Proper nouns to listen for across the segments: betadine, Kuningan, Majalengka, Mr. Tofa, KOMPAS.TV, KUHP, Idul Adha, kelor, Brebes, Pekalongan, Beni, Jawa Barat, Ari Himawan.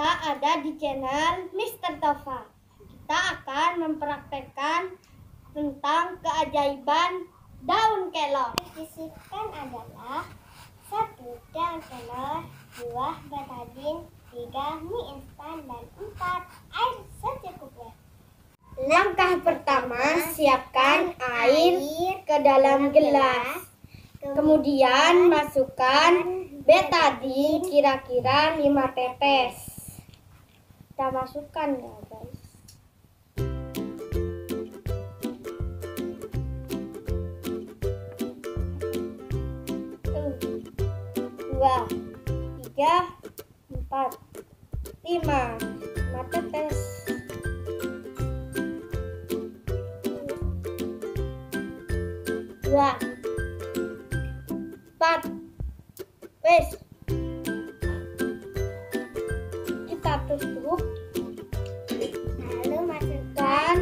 Kita ada di channel Mr. Tofa. Kita akan mempraktekkan tentang keajaiban daun kelor. Disebutkan adalah 1. Daun kelor, 2. Betadine, 3. Mie instan, dan 4. Air secukupnya. Langkah pertama, siapkan air ke dalam gelas. Kemudian masukkan betadine kira-kira 5 tetes. Kita masukkan ya guys. Tuh. 2, 3, 4, 5 tetes. Dua, 4, wes. Kita tutup. Lalu masukkan.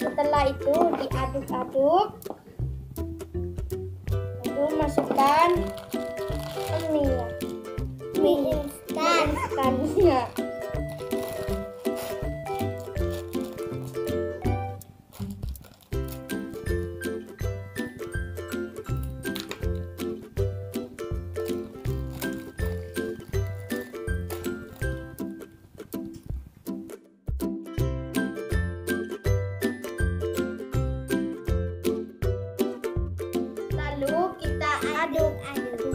Setelah itu diaduk-aduk. Lalu masukkan mie instannya. Aduk-aduk. Berwarna biru.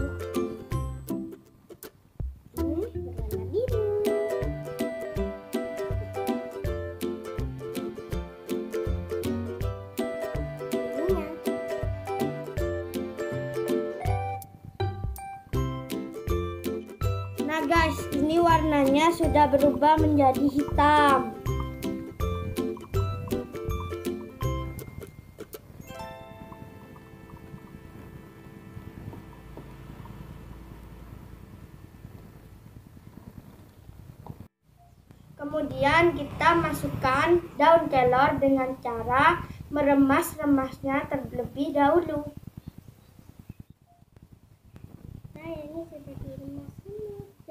Nah guys, ini warnanya sudah berubah menjadi hitam. Kemudian kita masukkan daun kelor dengan cara meremas-remasnya terlebih dahulu. Nah, ini sudah diremas semua,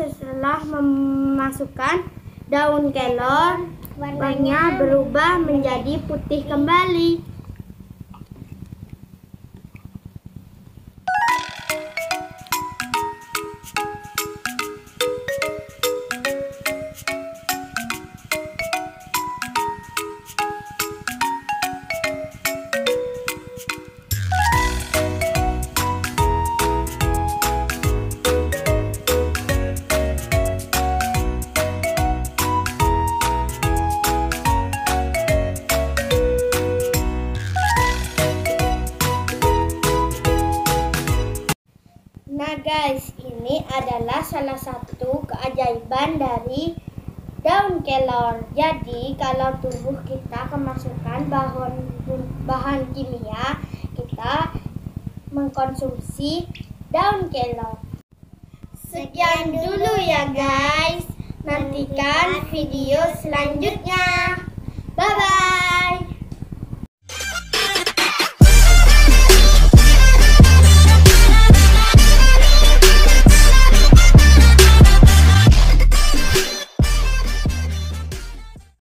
Setelah memasukkan daun kelor, warnanya berubah menjadi putih kembali. Guys, ini adalah salah satu keajaiban dari daun kelor. Jadi kalau tubuh kita kemasukan bahan kimia, kita mengkonsumsi daun kelor. Sekian dulu ya guys. Nantikan video selanjutnya.